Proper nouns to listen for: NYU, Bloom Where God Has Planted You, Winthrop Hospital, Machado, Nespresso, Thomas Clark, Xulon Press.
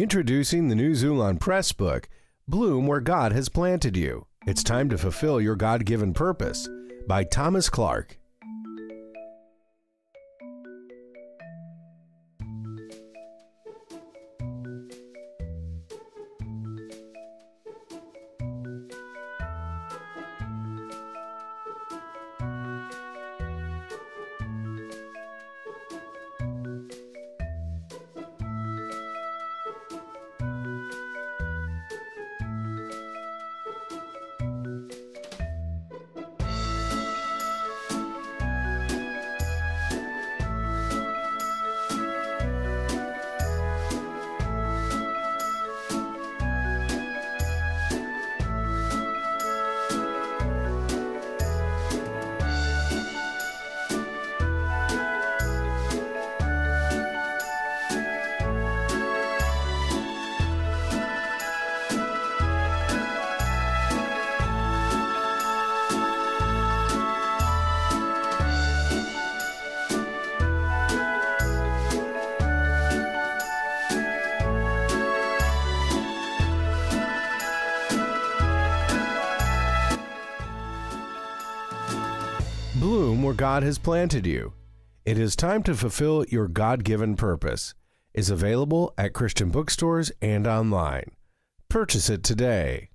Introducing the new Xulon Press book, Bloom Where God Has Planted You. It's time to fulfill your God-given purpose, by Thomas Clark. Bloom Where God Has Planted You. It is time to fulfill your God-given purpose. Is available at Christian bookstores and online. Purchase it today.